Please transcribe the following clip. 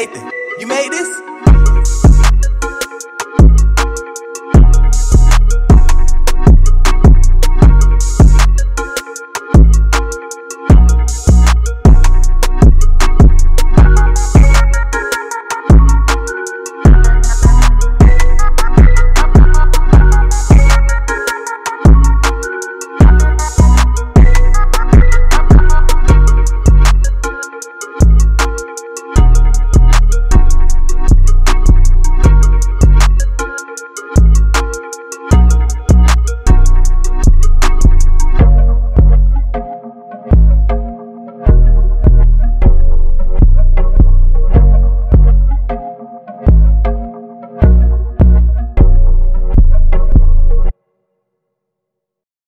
Nathan, you made this?